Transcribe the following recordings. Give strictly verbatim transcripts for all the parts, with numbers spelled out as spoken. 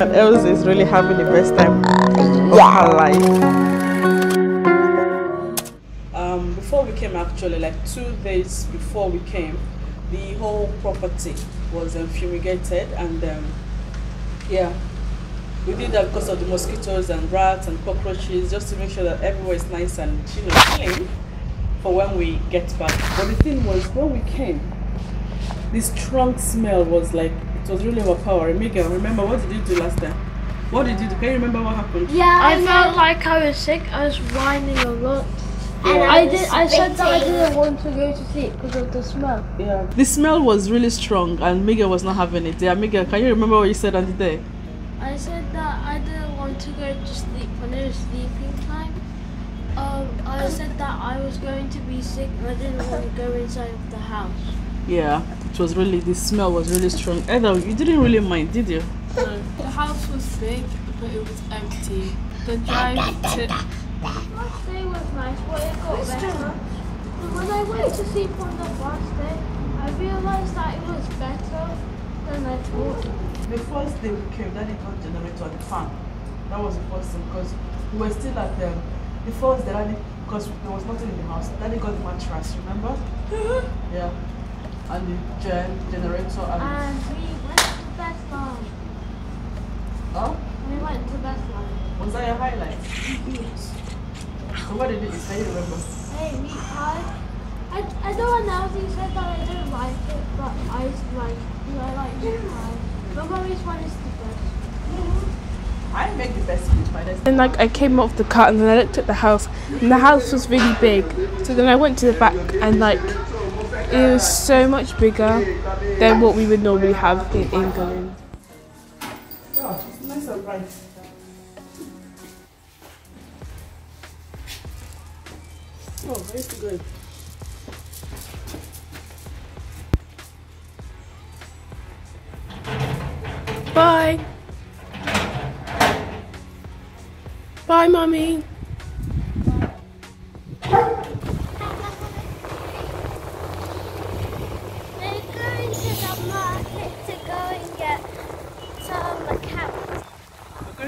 And Elsa is really having the best time uh, yeah. of her life. Um, before we came, actually, like two days before we came, the whole property was um, fumigated, and um, yeah, we did that because of the mosquitoes and rats and cockroaches, just to make sure that everywhere is nice and, you know, clean for when we get back. But the thing was, when we came, this strong smell was like, it was really overpowering. Miguel, remember, what did you do last time? What did you do? Can you remember what happened? Yeah, I, I felt like I was sick. I was whining a lot. Yeah. And I, I, did, I said that I didn't want to go to sleep because of the smell. Yeah. The smell was really strong and Miguel was not having it. Yeah, Miguel, can you remember what you said on the day? I said that I didn't want to go to sleep when it was sleeping time. Um, I said that I was going to be sick and I didn't want to go inside of the house. Yeah, it was really, the smell was really strong. Either you didn't really mind, did you? No, the house was big, but it was empty. The drive to... Last day was nice, but it got better. When I went to sleep on the last day, I realized that it was better than I thought. The first day we came, Daddy got generator and fan. That was the first thing, because we were still at the... The first day, Daddy, because there was nothing in the house, Daddy got the mattress, remember? Yeah. And the gen generator and... And we went to Bethlehem. Huh? We went to Bethlehem. Was that your highlight? Yes. So what did you say? You remember? Hey, we tried. I, I know one else you said that I don't like it, but I like it. I like it. Remember which one is the best? Mm-hmm. I make the best speech by this. And like I came off the car and then I looked at the house and the house was really big. So then I went to the back and like... It was so much bigger than what we would normally have in England. Oh, it's nice and bright. Oh, very good. Bye. Bye, Mummy.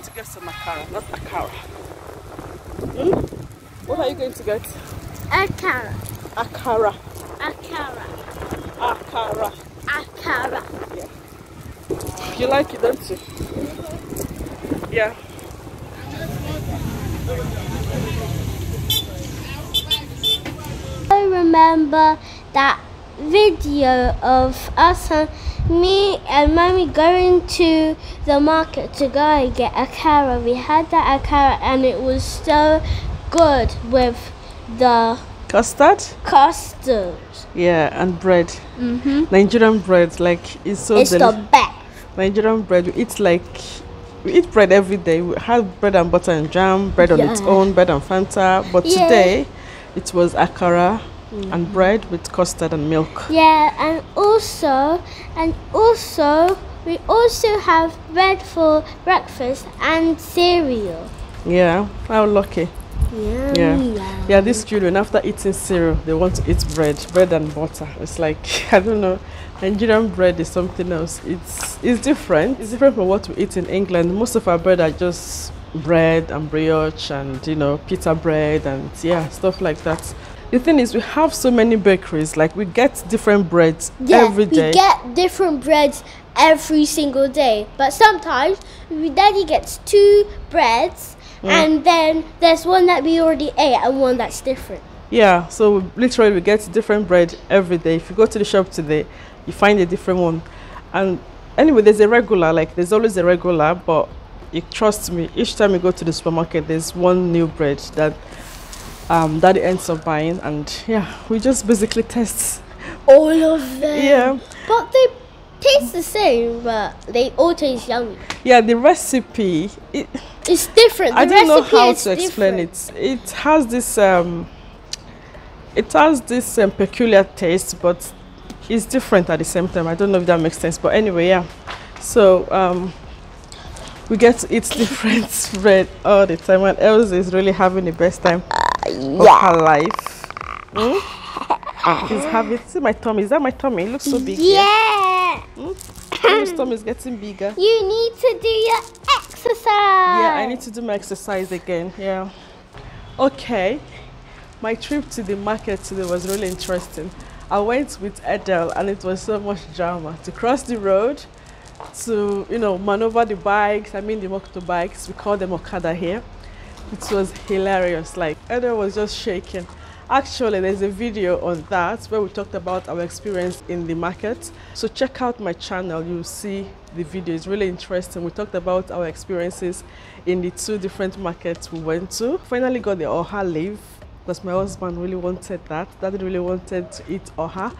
To get some Akara, not Akara. Hmm? What are you going to get? Akara. Akara. Akara. Akara. Akara. Yeah. You like it, don't you? Mm-hmm. Yeah. I remember that video of us and me and Mummy going to the market to go and get Akara. We had that Akara and it was so good with the custard. Custard. Yeah, and bread. Mm-hmm. Nigerian bread, like it's so. It's the best. Nigerian bread. We eat like we eat bread every day. We had bread and butter and jam, bread yeah. on its own, bread and Fanta. But yeah. today, it was Akara. Mm-hmm. And bread with custard and milk. Yeah, and also, and also, we also have bread for breakfast and cereal. Yeah, how lucky. Yum, yeah, yum. Yeah. These children, after eating cereal, they want to eat bread, bread and butter. It's like, I don't know, Nigerian bread is something else. It's it's different. It's different from what we eat in England. Most of our bread are just bread and brioche and, you know, pita bread and yeah, stuff like that. The thing is, we have so many bakeries, like we get different breads yeah, every day. We get different breads every single day. But sometimes, Daddy gets two breads, mm. and then there's one that we already ate and one that's different. Yeah, so literally we get different bread every day. If you go to the shop today, you find a different one. And anyway, there's a regular, like there's always a regular, but you trust me, each time you go to the supermarket, there's one new bread that Um, Daddy ends up buying, and yeah, we just basically test all of them. Yeah, but they taste the same, but they all taste yummy. Yeah, the recipe it, it's different. The I don't know how to explain different. it. It has this um, it has this um, peculiar taste, but it's different at the same time. I don't know if that makes sense, but anyway, yeah. So um, we get to eat different bread all the time, and Elsa is really having the best time. Uh, Of yeah. her life. Mm? He's having, see my tummy, is that my tummy? It looks so big. Yeah. Here. Hmm? His tummy is getting bigger. You need to do your exercise. Yeah, I need to do my exercise again. Yeah. Okay. My trip to the market today was really interesting. I went with Adele and it was so much drama to cross the road, to, you know, maneuver the bikes, I mean the motorbikes, we call them Okada here. It was hilarious, like Adele was just shaking. Actually, there's a video on that where we talked about our experience in the market. So check out my channel, you'll see the video, it's really interesting. We talked about our experiences in the two different markets we went to. Finally got the oha leaf, because my husband really wanted that. Daddy really wanted to eat oha,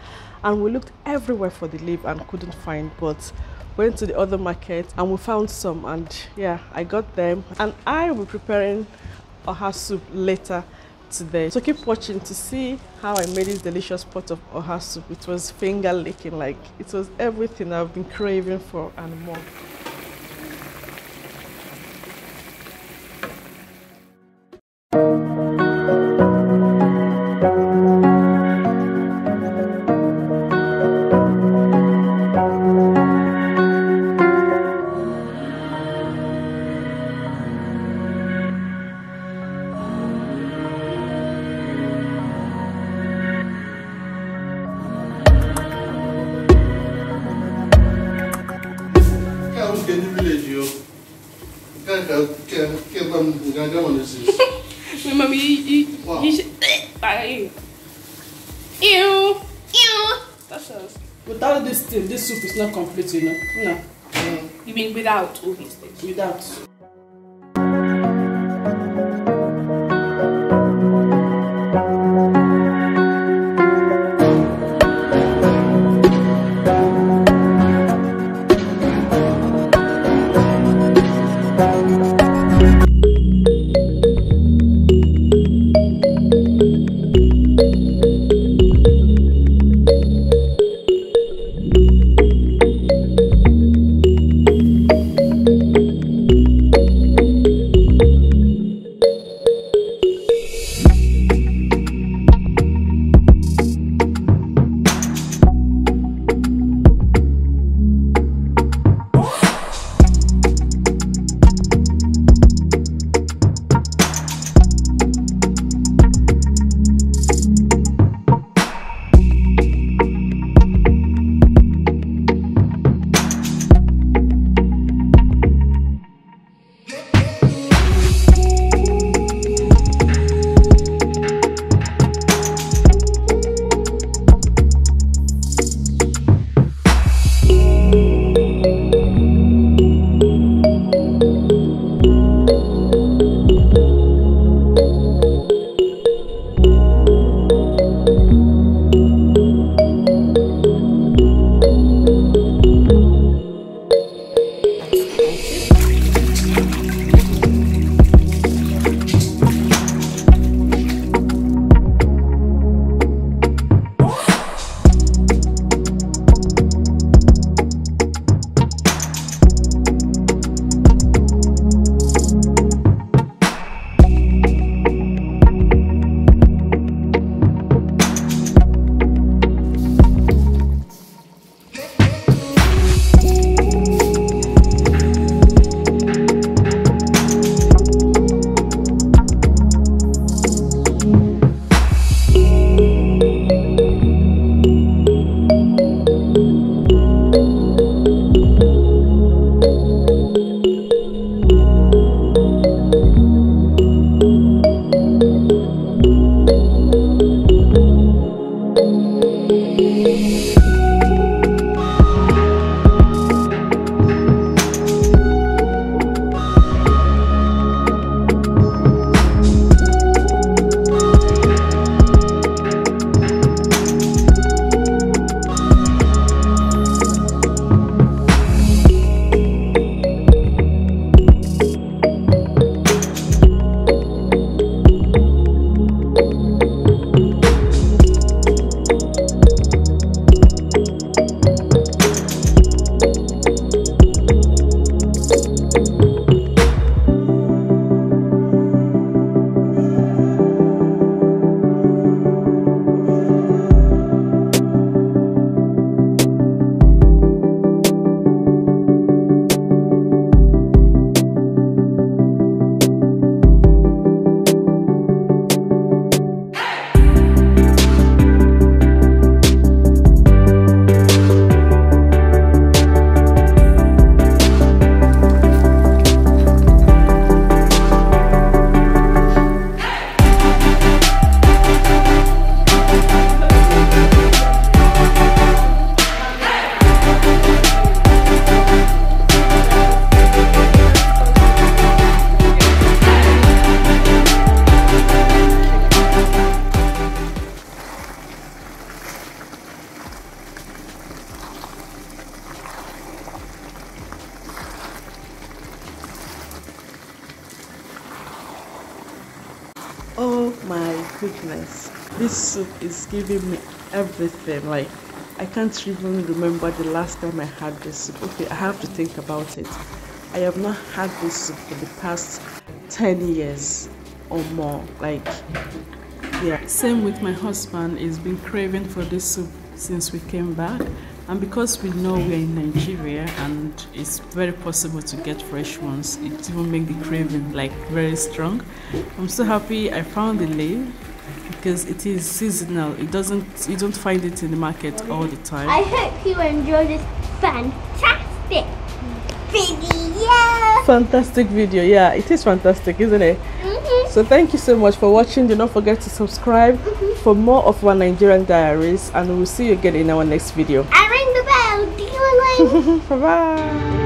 and we looked everywhere for the leaf and couldn't find, but went to the other market and we found some, and yeah, I got them, and I will be preparing oha soup later today. So keep watching to see how I made this delicious pot of oha soup. It was finger licking, like it was everything I've been craving for and more. Without this thing, this soup is not complete, you know. No. No. You mean without all these things? Without. Thank you. My goodness, this soup is giving me everything. Like, I can't even remember the last time I had this soup. Okay, I have to think about it. I have not had this soup for the past ten years or more. Like, yeah. Same with my husband. He's been craving for this soup since we came back. And because we know we're in Nigeria and it's very possible to get fresh ones, it even makes the craving like very strong. I'm so happy I found the leaf because it is seasonal. It doesn't, you don't find it in the market all the time. I hope you enjoy this fantastic video. Fantastic video, yeah, it is fantastic, isn't it? Mm-hmm. So thank you so much for watching. Do not forget to subscribe mm-hmm. for more of our Nigerian diaries, and we'll see you again in our next video. Bye-bye.